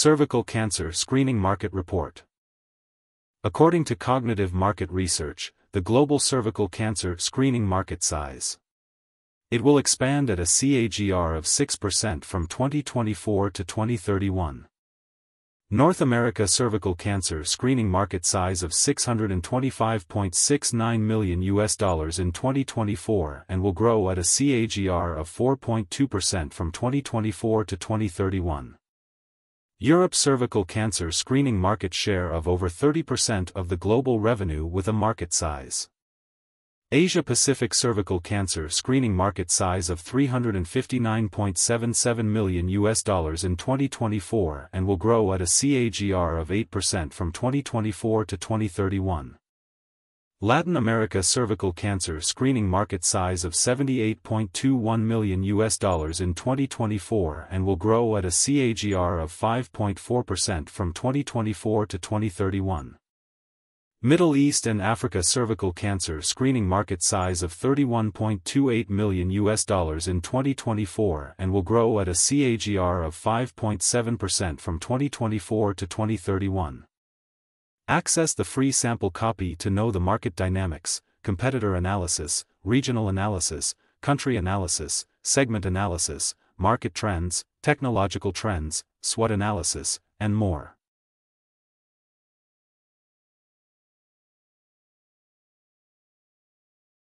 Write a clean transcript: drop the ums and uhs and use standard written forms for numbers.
Cervical Cancer Screening Market Report. According to Cognitive Market Research, the global cervical cancer screening market size, it will expand at a CAGR of 6% from 2024 to 2031. North America cervical cancer screening market size of $625.69 million in 2024 and will grow at a CAGR of 4.2% from 2024 to 2031. Europe cervical cancer screening market share of over 30% of the global revenue with a market size. Asia Pacific cervical cancer screening market size of $359.77 million in 2024 and will grow at a CAGR of 8% from 2024 to 2031. Latin America cervical cancer screening market size of $78.21 million in 2024 and will grow at a CAGR of 5.4% from 2024 to 2031. Middle East and Africa cervical cancer screening market size of $31.28 million in 2024 and will grow at a CAGR of 5.7% from 2024 to 2031. Access the free sample copy to know the market dynamics, competitor analysis, regional analysis, country analysis, segment analysis, market trends, technological trends, SWOT analysis, and more.